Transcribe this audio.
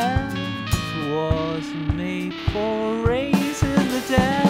path was made for raising the dead.